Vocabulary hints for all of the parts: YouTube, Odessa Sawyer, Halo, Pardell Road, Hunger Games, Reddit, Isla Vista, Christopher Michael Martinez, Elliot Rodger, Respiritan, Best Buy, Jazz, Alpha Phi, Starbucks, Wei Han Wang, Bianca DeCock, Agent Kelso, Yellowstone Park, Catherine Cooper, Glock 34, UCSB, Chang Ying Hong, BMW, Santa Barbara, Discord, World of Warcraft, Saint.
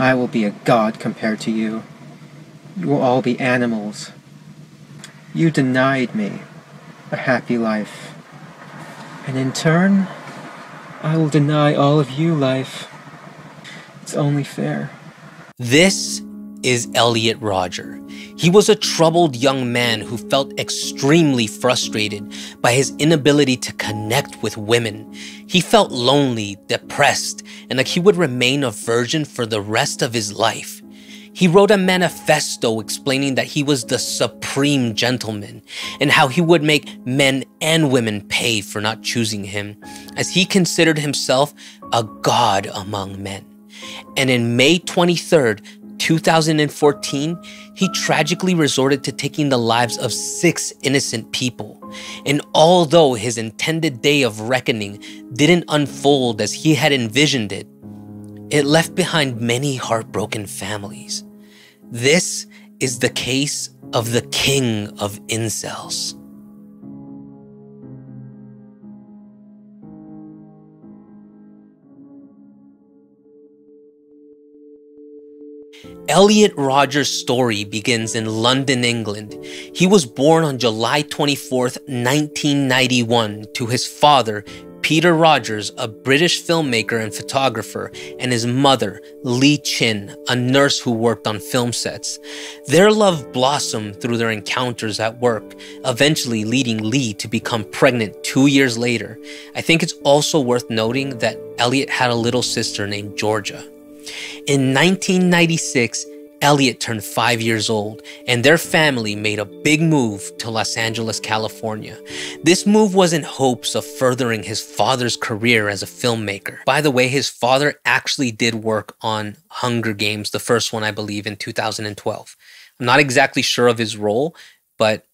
I will be a god compared to you. You will all be animals. You denied me a happy life. And in turn, I will deny all of you life. It's only fair. This is Elliot Rodger. He was a troubled young man who felt extremely frustrated by his inability to connect with women. He felt lonely, depressed, and like he would remain a virgin for the rest of his life. He wrote a manifesto explaining that he was the supreme gentleman and how he would make men and women pay for not choosing him, as he considered himself a god among men. And in May 23rd, 2014, he tragically resorted to taking the lives of 6 innocent people. And although his intended day of reckoning didn't unfold as he had envisioned it, it left behind many heartbroken families. This is the case of the king of incels. Elliot Rodger's story begins in London, England. He was born on July 24th, 1991, to his father, Peter Rodgers, a British filmmaker and photographer, and his mother, Lee Chin, a nurse who worked on film sets. Their love blossomed through their encounters at work, eventually leading Lee to become pregnant 2 years later. I think it's also worth noting that Elliot had a little sister named Georgia. In 1996, Elliot turned 5 years old, and their family made a big move to Los Angeles, California. This move was in hopes of furthering his father's career as a filmmaker. By the way, his father actually did work on Hunger Games, the first one, I believe, in 2012. I'm not exactly sure of his role, but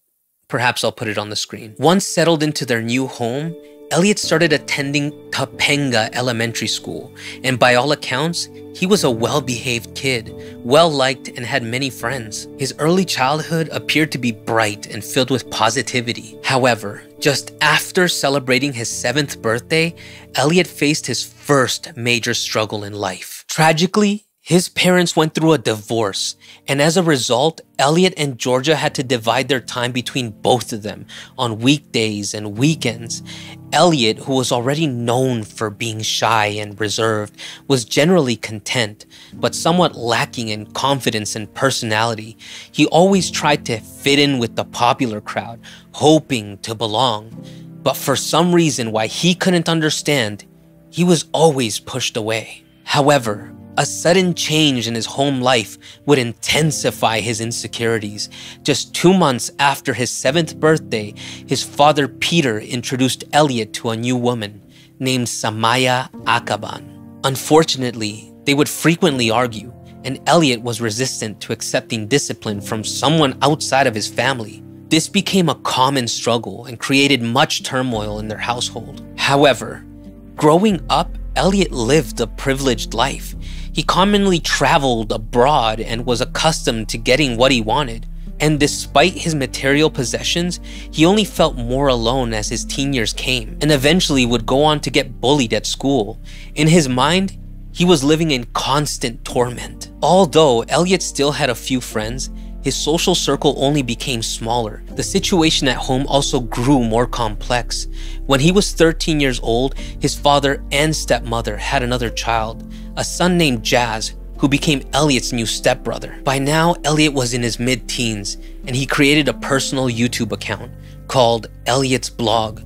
perhaps I'll put it on the screen. Once settled into their new home, Elliot started attending Topanga Elementary School, and by all accounts, he was a well-behaved kid, well-liked, and had many friends. His early childhood appeared to be bright and filled with positivity. However, just after celebrating his 7th birthday, Elliot faced his first major struggle in life. Tragically, his parents went through a divorce, and as a result, Elliot and Georgia had to divide their time between both of them on weekdays and weekends. Elliot, who was already known for being shy and reserved, was generally content, but somewhat lacking in confidence and personality. He always tried to fit in with the popular crowd, hoping to belong. But for some reason why he couldn't understand, he was always pushed away. However, a sudden change in his home life would intensify his insecurities. Just 2 months after his 7th birthday, his father Peter introduced Elliot to a new woman named Samaya Akaban. Unfortunately, they would frequently argue, and Elliot was resistant to accepting discipline from someone outside of his family. This became a common struggle and created much turmoil in their household. However, growing up, Elliot lived a privileged life. He commonly traveled abroad and was accustomed to getting what he wanted. And despite his material possessions, he only felt more alone as his teen years came, and eventually would go on to get bullied at school. In his mind, he was living in constant torment. Although Elliot still had a few friends, his social circle only became smaller. The situation at home also grew more complex. When he was 13 years old, his father and stepmother had another child, a son named Jazz, who became Elliot's new stepbrother. By now, Elliot was in his mid-teens, and he created a personal YouTube account called Elliot's Blog.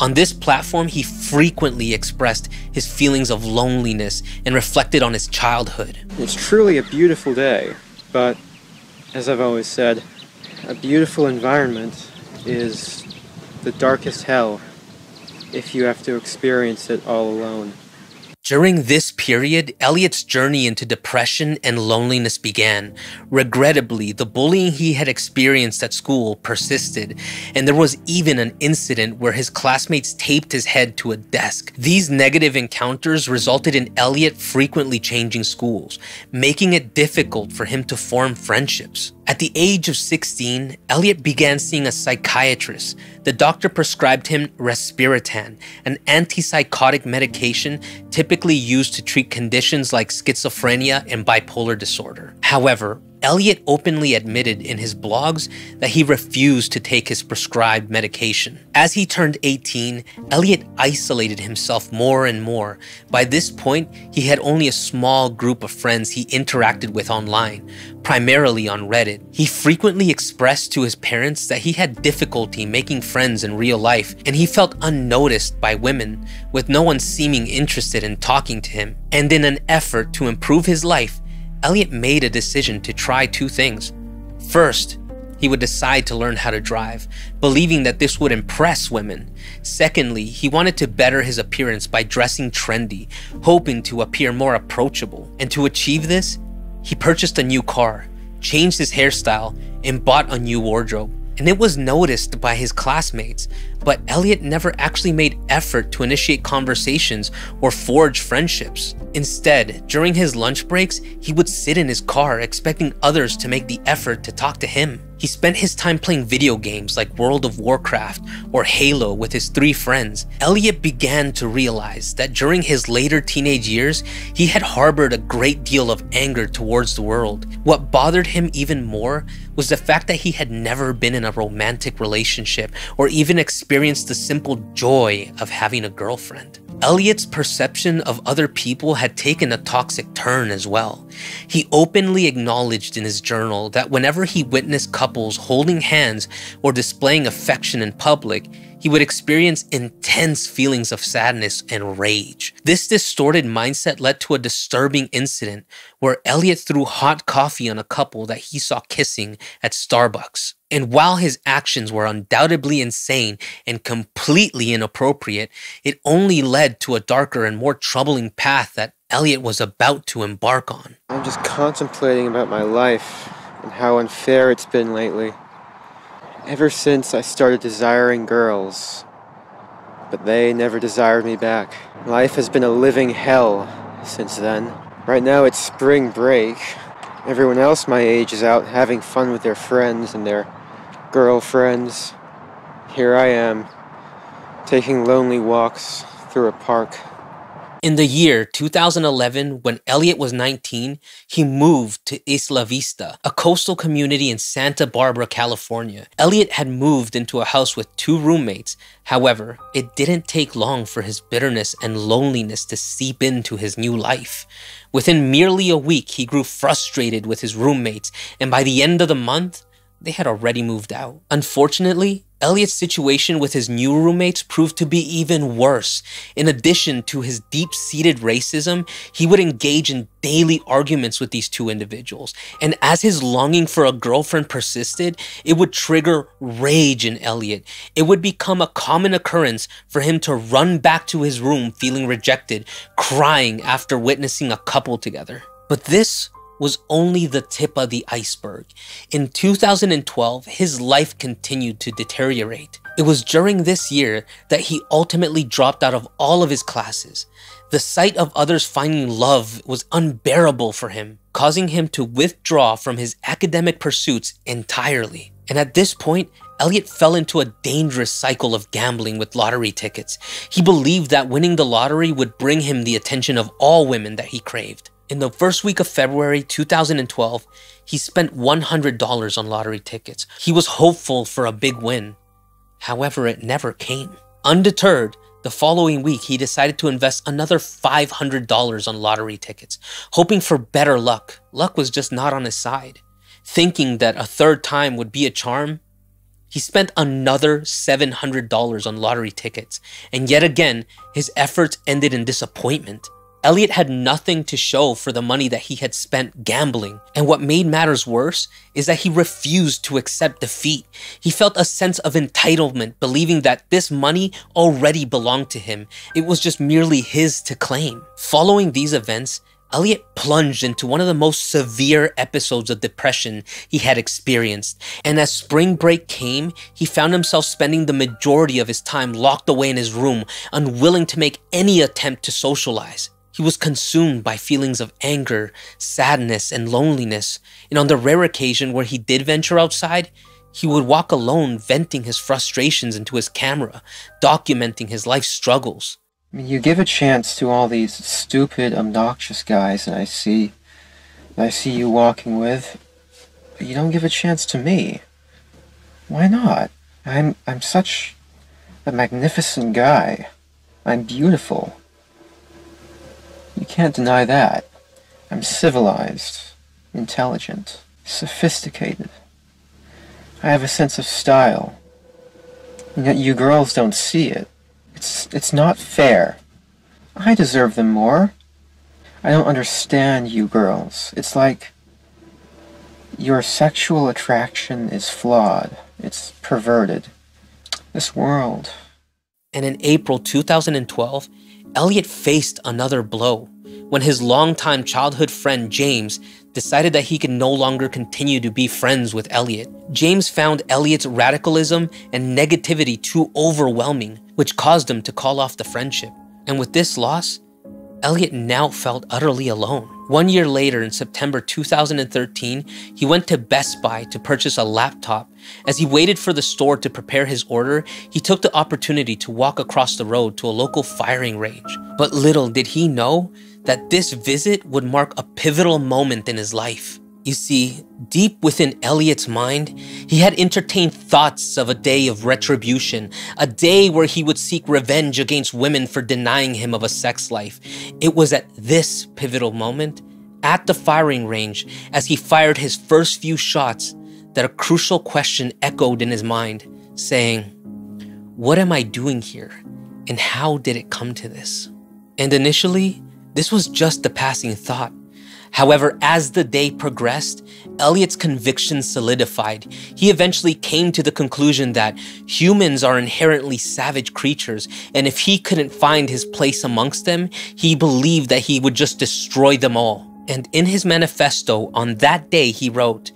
On this platform, he frequently expressed his feelings of loneliness and reflected on his childhood. It's truly a beautiful day, but as I've always said, a beautiful environment is the darkest hell if you have to experience it all alone. During this period, Elliot's journey into depression and loneliness began. Regrettably, the bullying he had experienced at school persisted, and there was even an incident where his classmates taped his head to a desk. These negative encounters resulted in Elliot frequently changing schools, making it difficult for him to form friendships. At the age of 16, Elliot began seeing a psychiatrist. The doctor prescribed him Respiritan, an antipsychotic medication typically typically used to treat conditions like schizophrenia and bipolar disorder. However, Elliot openly admitted in his blogs that he refused to take his prescribed medication. As he turned 18, Elliot isolated himself more and more. By this point, he had only a small group of friends he interacted with online, primarily on Reddit. He frequently expressed to his parents that he had difficulty making friends in real life, and he felt unnoticed by women, with no one seeming interested in talking to him. And in an effort to improve his life, Elliot made a decision to try two things. First, he would decide to learn how to drive, believing that this would impress women. Secondly, he wanted to better his appearance by dressing trendy, hoping to appear more approachable. And to achieve this, he purchased a new car, changed his hairstyle, and bought a new wardrobe. And it was noticed by his classmates, but Elliot never actually made effort to initiate conversations or forge friendships. Instead, during his lunch breaks, he would sit in his car expecting others to make the effort to talk to him. He spent his time playing video games like World of Warcraft or Halo with his three friends. Elliot began to realize that during his later teenage years, he had harbored a great deal of anger towards the world. What bothered him even more was the fact that he had never been in a romantic relationship or even experienced the simple joy of having a girlfriend. Elliot's perception of other people had taken a toxic turn as well. He openly acknowledged in his journal that whenever he witnessed couples holding hands or displaying affection in public, he would experience intense feelings of sadness and rage. This distorted mindset led to a disturbing incident where Elliot threw hot coffee on a couple that he saw kissing at Starbucks. And while his actions were undoubtedly insane and completely inappropriate, it only led to a darker and more troubling path that Elliot was about to embark on. I'm just contemplating about my life and how unfair it's been lately. Ever since I started desiring girls, but they never desired me back. Life has been a living hell since then. Right now it's spring break. Everyone else my age is out having fun with their friends and their girlfriends. Here I am, taking lonely walks through a park. In the year 2011, when Elliot was 19, he moved to Isla Vista, a coastal community in Santa Barbara, California. Elliot had moved into a house with two roommates. However, it didn't take long for his bitterness and loneliness to seep into his new life. Within merely a week, he grew frustrated with his roommates, and by the end of the month, they had already moved out. Unfortunately, Elliot's situation with his new roommates proved to be even worse. In addition to his deep-seated racism, he would engage in daily arguments with these two individuals. And as his longing for a girlfriend persisted, it would trigger rage in Elliot. It would become a common occurrence for him to run back to his room feeling rejected, crying after witnessing a couple together. But this was only the tip of the iceberg. In 2012, his life continued to deteriorate. It was during this year that he ultimately dropped out of all of his classes. The sight of others finding love was unbearable for him, causing him to withdraw from his academic pursuits entirely. And at this point, Elliot fell into a dangerous cycle of gambling with lottery tickets. He believed that winning the lottery would bring him the attention of all women that he craved. In the first week of February 2012, he spent $100 on lottery tickets. He was hopeful for a big win. However, it never came. Undeterred, the following week, he decided to invest another $500 on lottery tickets, hoping for better luck. Luck was just not on his side. Thinking that a third time would be a charm, he spent another $700 on lottery tickets. And yet again, his efforts ended in disappointment. Elliot had nothing to show for the money that he had spent gambling. And what made matters worse is that he refused to accept defeat. He felt a sense of entitlement, believing that this money already belonged to him. It was just merely his to claim. Following these events, Elliot plunged into one of the most severe episodes of depression he had experienced, and as spring break came, he found himself spending the majority of his time locked away in his room, unwilling to make any attempt to socialize. He was consumed by feelings of anger, sadness, and loneliness, and on the rare occasion where he did venture outside, he would walk alone, venting his frustrations into his camera, documenting his life struggles. I mean, you give a chance to all these stupid, obnoxious guys that I see you walking with, but you don't give a chance to me. Why not? I'm such a magnificent guy. I'm beautiful. You can't deny that. I'm civilized, intelligent, sophisticated. I have a sense of style. And yet you girls don't see it. It's not fair. I deserve them more. I don't understand you girls. It's like your sexual attraction is flawed. It's perverted. This world. And in April 2012, Elliot faced another blow when his longtime childhood friend James decided that he could no longer continue to be friends with Elliot. James found Elliot's radicalism and negativity too overwhelming, which caused him to call off the friendship. And with this loss, Elliot now felt utterly alone. 1 year later, in September 2013, he went to Best Buy to purchase a laptop. As he waited for the store to prepare his order, he took the opportunity to walk across the road to a local firing range. But little did he know that this visit would mark a pivotal moment in his life. You see, deep within Elliot's mind, he had entertained thoughts of a day of retribution, a day where he would seek revenge against women for denying him of a sex life. It was at this pivotal moment, at the firing range, as he fired his first few shots, that a crucial question echoed in his mind, saying, "What am I doing here? And how did it come to this?" And initially, this was just a passing thought. However, as the day progressed, Elliot's conviction solidified. He eventually came to the conclusion that humans are inherently savage creatures, and if he couldn't find his place amongst them, he believed that he would just destroy them all. And in his manifesto on that day, he wrote,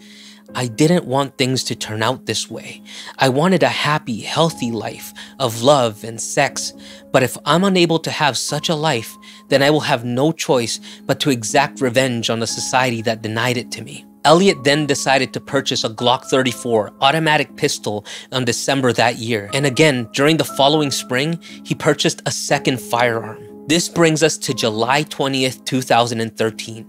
"I didn't want things to turn out this way. I wanted a happy, healthy life of love and sex. But if I'm unable to have such a life, then I will have no choice but to exact revenge on the society that denied it to me." Elliot then decided to purchase a Glock 34 automatic pistol in December that year. And again, during the following spring, he purchased a second firearm. This brings us to July 20th, 2013.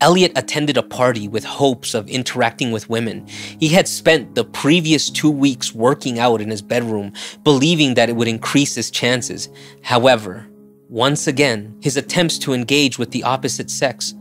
Elliot attended a party with hopes of interacting with women. He had spent the previous 2 weeks working out in his bedroom, believing that it would increase his chances. However, once again, his attempts to engage with the opposite sex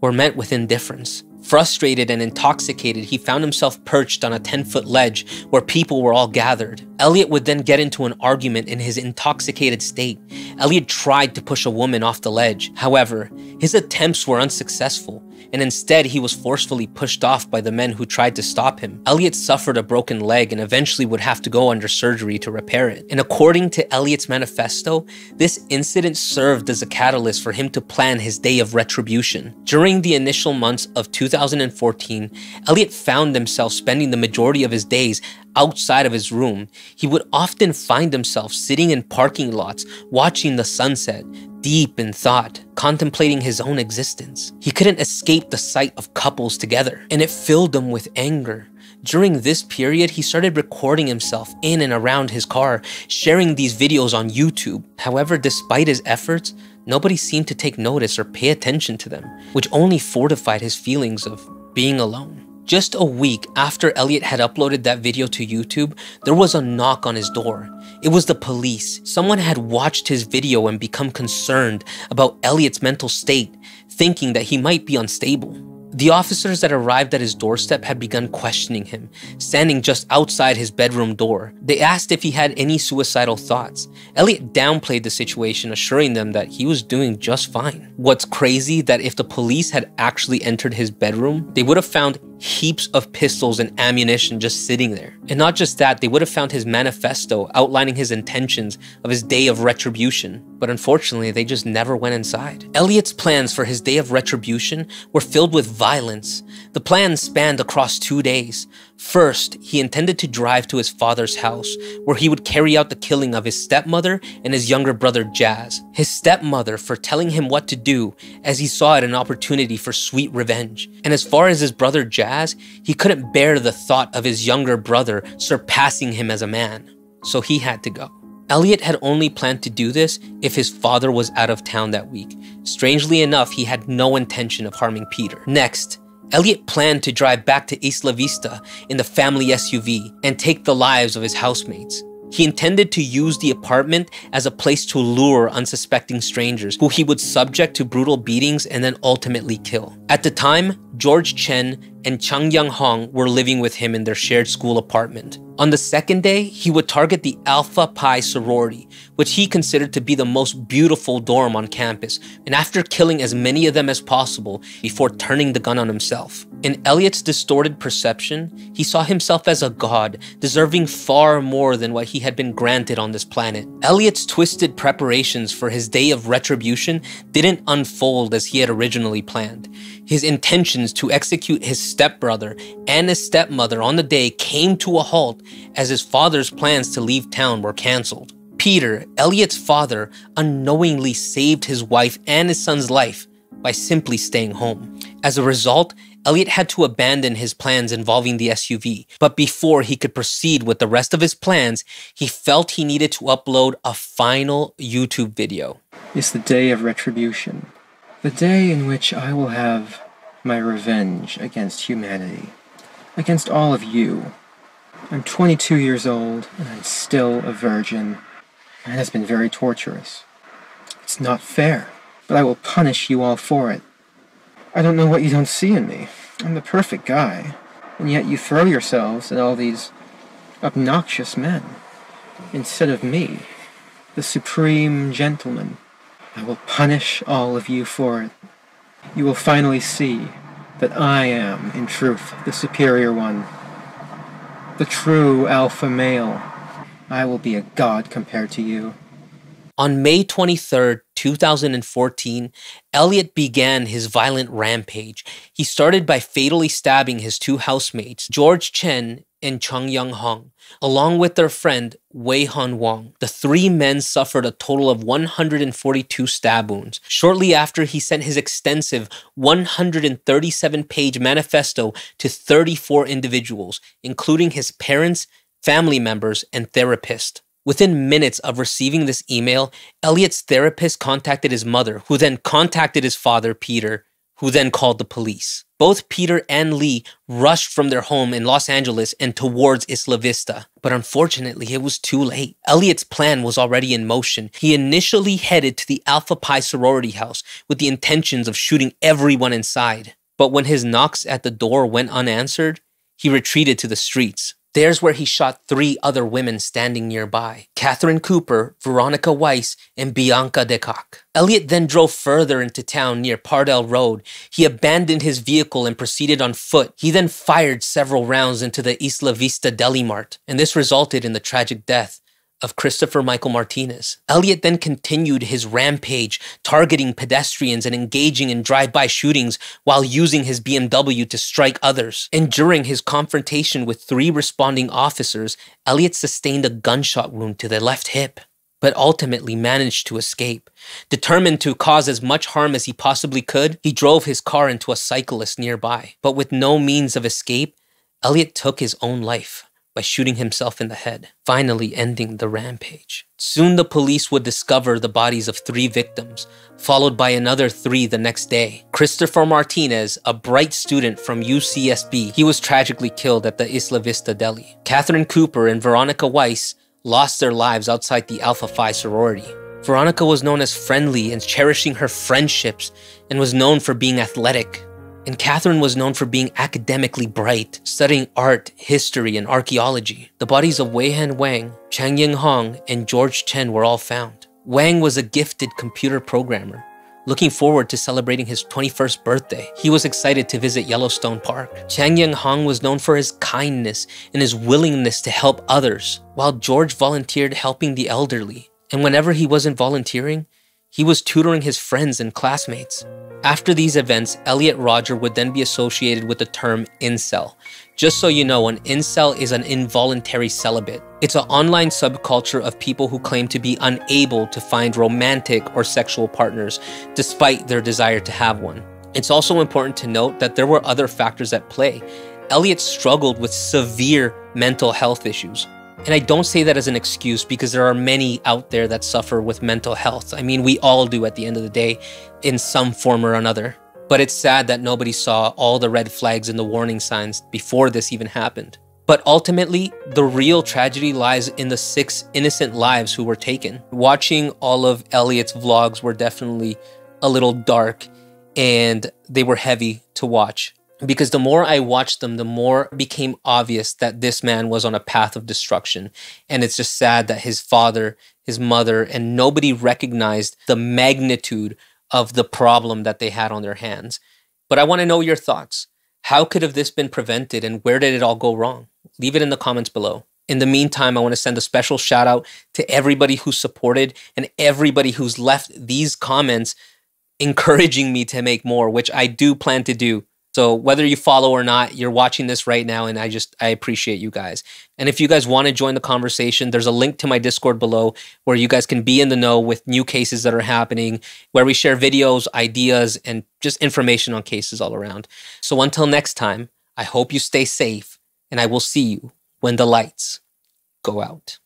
were met with indifference. Frustrated and intoxicated, he found himself perched on a 10-foot ledge where people were all gathered. Elliot would then get into an argument in his intoxicated state. Elliot tried to push a woman off the ledge. However, his attempts were unsuccessful, and instead he was forcefully pushed off by the men who tried to stop him. Elliot suffered a broken leg and eventually would have to go under surgery to repair it. And according to Elliot's manifesto, this incident served as a catalyst for him to plan his day of retribution. During the initial months of 2014, Elliot found himself spending the majority of his days outside of his room. He would often find himself sitting in parking lots, watching the sunset, deep in thought, contemplating his own existence. He couldn't escape the sight of couples together, and it filled him with anger. During this period, he started recording himself in and around his car, sharing these videos on YouTube. However, despite his efforts, nobody seemed to take notice or pay attention to them, which only fortified his feelings of being alone. Just a week after Elliot had uploaded that video to YouTube, there was a knock on his door. It was the police. Someone had watched his video and become concerned about Elliot's mental state, thinking that he might be unstable. The officers that arrived at his doorstep had begun questioning him, standing just outside his bedroom door. They asked if he had any suicidal thoughts. Elliot downplayed the situation, assuring them that he was doing just fine. What's crazy that if the police had actually entered his bedroom, they would have found heaps of pistols and ammunition just sitting there. And not just that, they would have found his manifesto outlining his intentions of his day of retribution. But unfortunately, they just never went inside. Elliot's plans for his day of retribution were filled with violence. The plan spanned across 2 days. First, he intended to drive to his father's house, where he would carry out the killing of his stepmother and his younger brother, Jazz. His stepmother for telling him what to do, as he saw it an opportunity for sweet revenge. And as far as his brother, Jazz, he couldn't bear the thought of his younger brother surpassing him as a man. So he had to go. Elliot had only planned to do this if his father was out of town that week. Strangely enough, he had no intention of harming Peter. Next, Elliot planned to drive back to Isla Vista in the family SUV and take the lives of his housemates. He intended to use the apartment as a place to lure unsuspecting strangers who he would subject to brutal beatings and then ultimately kill. At the time, George Chen and Chang Ying Hong were living with him in their shared school apartment. On the second day, he would target the Alpha Phi sorority, which he considered to be the most beautiful dorm on campus, and after killing as many of them as possible before turning the gun on himself. In Elliot's distorted perception, he saw himself as a god, deserving far more than what he had been granted on this planet. Elliot's twisted preparations for his day of retribution didn't unfold as he had originally planned. His intentions to execute his stepbrother and his stepmother on the day came to a halt as his father's plans to leave town were canceled. Peter, Elliot's father, unknowingly saved his wife and his son's life by simply staying home. As a result, Elliot had to abandon his plans involving the SUV, but before he could proceed with the rest of his plans, he felt he needed to upload a final YouTube video. It's the day of retribution. The day in which I will have my revenge against humanity, against all of you. I'm 22 years old, and I'm still a virgin. It has been very torturous. It's not fair, but I will punish you all for it. I don't know what you don't see in me. I'm the perfect guy, and yet you throw yourselves at all these obnoxious men, instead of me, the supreme gentleman. I will punish all of you for it. You will finally see that I am, in truth, the superior one, the true alpha male. I will be a god compared to you. On May 23rd, 2014, Elliot began his violent rampage. He started by fatally stabbing his two housemates, George Chen and Chang Ying Hong, along with their friend Wei Han Wang. The three men suffered a total of 142 stab wounds. Shortly after, he sent his extensive 137-page manifesto to 34 individuals, including his parents, family members, and therapist. Within minutes of receiving this email, Elliot's therapist contacted his mother, who then contacted his father, Peter, who then called the police. Both Peter and Lee rushed from their home in Los Angeles and towards Isla Vista. But unfortunately, it was too late. Elliot's plan was already in motion. He initially headed to the Alpha Pi sorority house with the intentions of shooting everyone inside. But when his knocks at the door went unanswered, he retreated to the streets. There's where he shot three other women standing nearby: Catherine Cooper, Veronica Weiss, and Bianca DeCock. Elliot then drove further into town near Pardell Road. He abandoned his vehicle and proceeded on foot. He then fired several rounds into the Isla Vista Deli Mart, and this resulted in the tragic death of Christopher Michael Martinez. Elliot then continued his rampage, targeting pedestrians and engaging in drive-by shootings while using his BMW to strike others. And during his confrontation with three responding officers, Elliot sustained a gunshot wound to the left hip, but ultimately managed to escape. Determined to cause as much harm as he possibly could, he drove his car into a cyclist nearby. But with no means of escape, Elliot took his own life by shooting himself in the head, finally ending the rampage. Soon the police would discover the bodies of three victims, followed by another three the next day. Christopher Martinez, a bright student from UCSB, he was tragically killed at the Isla Vista Deli. Catherine Cooper and Veronica Weiss lost their lives outside the Alpha Phi sorority. Veronica was known as friendly and cherishing her friendships, and was known for being athletic. And Catherine was known for being academically bright, studying art, history, and archaeology. The bodies of Wei Han Wang, Chang Ying Hong, and George Chen were all found. Wang was a gifted computer programmer, looking forward to celebrating his 21st birthday. He was excited to visit Yellowstone Park. Chang Ying Hong was known for his kindness and his willingness to help others, while George volunteered helping the elderly. And whenever he wasn't volunteering, he was tutoring his friends and classmates. After these events, Elliot Rodger would then be associated with the term incel. Just so you know, an incel is an involuntary celibate. It's an online subculture of people who claim to be unable to find romantic or sexual partners, despite their desire to have one. It's also important to note that there were other factors at play. Elliot struggled with severe mental health issues. And I don't say that as an excuse because there are many out there that suffer with mental health. I mean, we all do at the end of the day in some form or another. But it's sad that nobody saw all the red flags and the warning signs before this even happened. But ultimately, the real tragedy lies in the 6 innocent lives who were taken. Watching all of Elliot's vlogs were definitely a little dark, and they were heavy to watch. Because the more I watched them, the more it became obvious that this man was on a path of destruction. And it's just sad that his father, his mother, and nobody recognized the magnitude of the problem that they had on their hands. But I want to know your thoughts. How could have this been prevented, and where did it all go wrong? Leave it in the comments below. In the meantime, I want to send a special shout out to everybody who supported and everybody who's left these comments encouraging me to make more, which I do plan to do. So whether you follow or not, you're watching this right now, and I appreciate you guys. And if you guys want to join the conversation, there's a link to my Discord below where you guys can be in the know with new cases that are happening, where we share videos, ideas, and just information on cases all around. So until next time, I hope you stay safe, and I will see you when the lights go out.